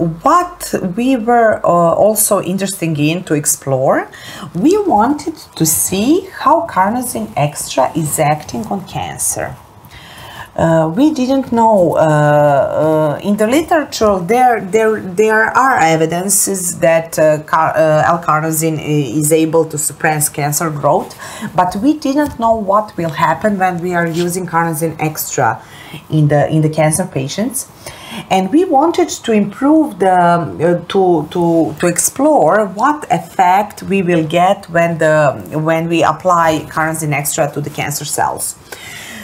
what we were also interested in to explore, we wanted to see how Karnozin Extra is acting on cancer. We didn't know. In the literature, there are evidences that L-carnosine is able to suppress cancer growth, but we didn't know what will happen when we are using Karnozin Extra in the cancer patients. And we wanted to improve the to explore what effect we will get when we apply Karnozin Extra to the cancer cells.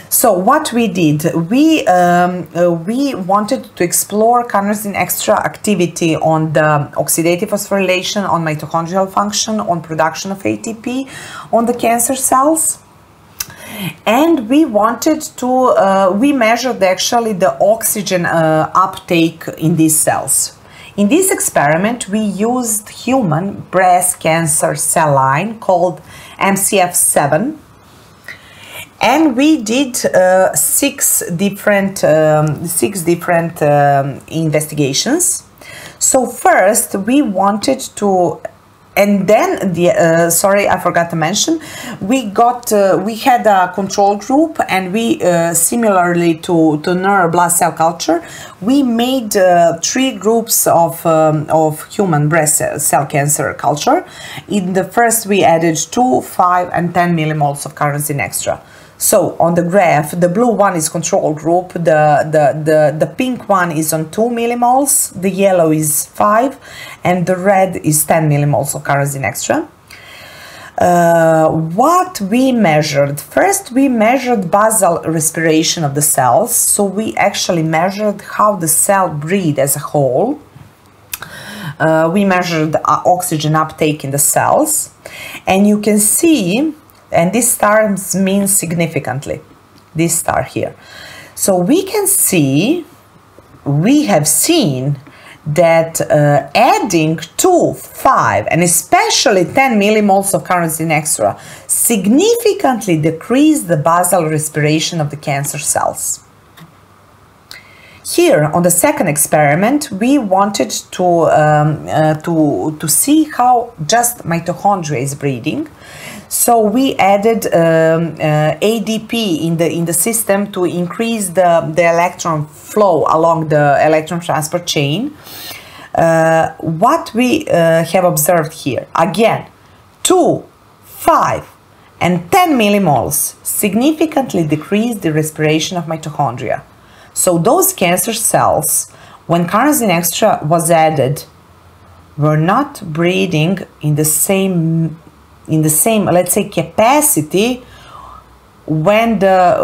So what we did, we wanted to explore Karnozin Extra activity on the oxidative phosphorylation, on mitochondrial function, on production of ATP, on the cancer cells. And we wanted to, we measured actually the oxygen uptake in these cells. In this experiment, we used human breast cancer cell line called MCF-7. And we did six different investigations. So first we wanted to, and then the sorry, I forgot to mention, we had a control group, and we similarly to neural blast cell culture, we made three groups of human breast cell cancer culture. In the first we added 2, 5, and 10 millimoles of Karnozin Extra. So on the graph, the blue one is control group, the pink one is on 2 millimoles, the yellow is 5, and the red is 10 millimoles of Karnozin Extra. What we measured? First, we measured basal respiration of the cells, so we actually measured how the cell breathes as a whole. We measured oxygen uptake in the cells, and you can see, and these stars mean significantly, this star here. So we can see, we have seen that adding 2, 5, and especially 10 millimoles of Karnozin Extra significantly decreased the basal respiration of the cancer cells. Here, on the second experiment, we wanted to see how just mitochondria is breathing. So we added ADP in the system to increase the electron flow along the electron transport chain. What we have observed here, again, 2, 5, and 10 millimoles significantly decreased the respiration of mitochondria. So those cancer cells, when Karnozin Extra was added, were not breathing in the same, let's say, capacity when the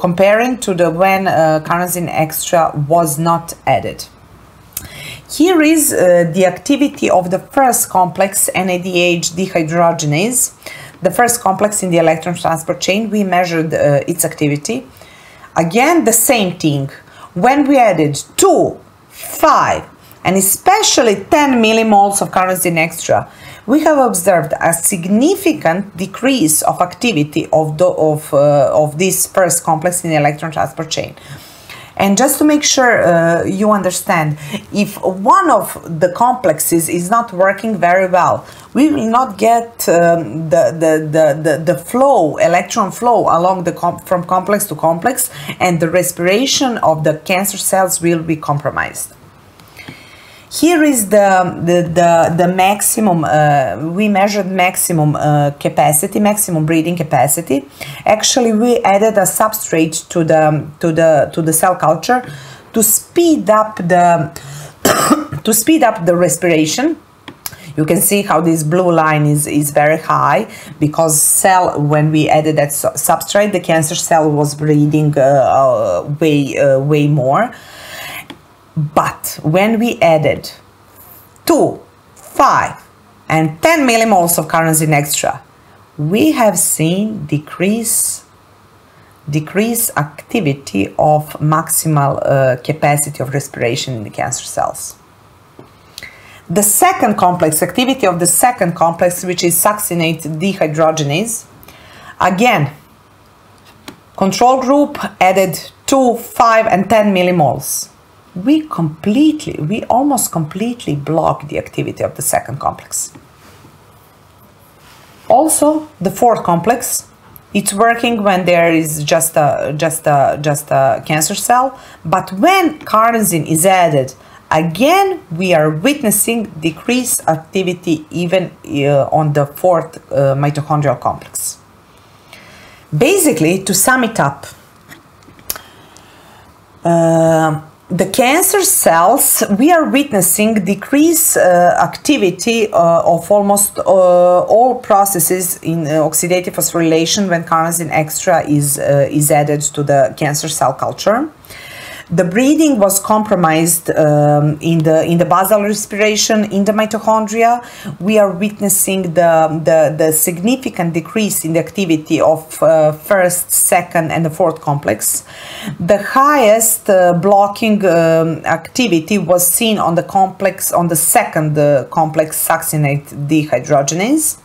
comparing to the when Karnozin Extra was not added. Here is the activity of the first complex, NADH dehydrogenase, the first complex in the electron transport chain. We measured its activity. Again, the same thing. When we added 2, 5, and especially 10 millimoles of Karnozin Extra, we have observed a significant decrease of activity of this first complex in the electron transport chain. And just to make sure you understand, if one of the complexes is not working very well, we will not get the flow, electron flow along the from complex to complex, and the respiration of the cancer cells will be compromised. Here is the maximum, we measured maximum capacity, maximum breathing capacity. Actually, we added a substrate to the cell culture to speed up the respiration. You can see how this blue line is very high, because cell, when we added that substrate, the cancer cell was breathing way more. But when we added 2, 5, and 10 millimoles of Karnozin Extra, we have seen decrease activity of maximal capacity of respiration in the cancer cells. The second complex, activity of the second complex, which is succinate dehydrogenase, again, control group added 2, 5, and 10 millimoles. we almost completely block the activity of the second complex. Also, the fourth complex, it's working when there is just a cancer cell, but when carnosine is added, again we are witnessing decreased activity even on the fourth mitochondrial complex. Basically, to sum it up, the cancer cells, we are witnessing decreased activity of almost all processes in oxidative phosphorylation when Karnozin Extra is added to the cancer cell culture. The breathing was compromised in the basal respiration in the mitochondria. We are witnessing the significant decrease in the activity of first, second, and the fourth complex. The highest blocking activity was seen on the complex on the second complex, succinate dehydrogenase.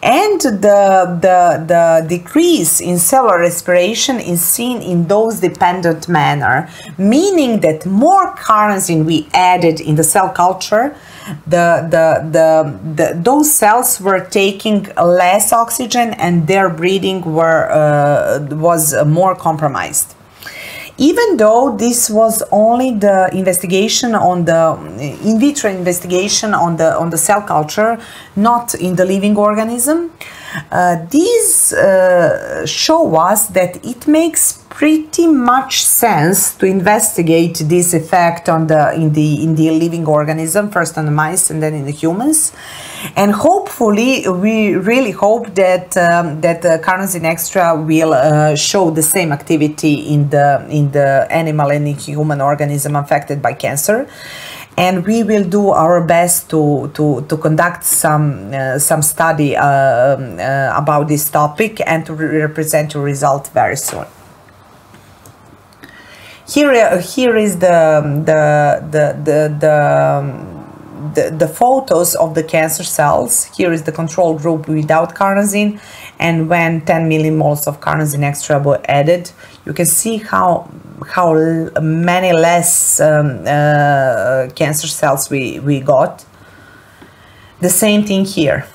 And the decrease in cellular respiration is seen in dose-dependent manner, meaning that more carnosine we added in the cell culture, those cells were taking less oxygen and their breathing was more compromised. Even though this was only the investigation on the in vitro investigation on the cell culture, not in the living organism, these show us that it makes pretty much sense to investigate this effect in the living organism, first on the mice and then in the humans. And hopefully, we really hope that that Karnozin Extra will show the same activity in the animal and in human organism affected by cancer. And we will do our best to conduct some study about this topic and to represent your result very soon. Here is the photos of the cancer cells. Here is the control group without carnosine, and when 10 millimoles of Karnozin Extra were added, you can see how many less cancer cells we got. The same thing here.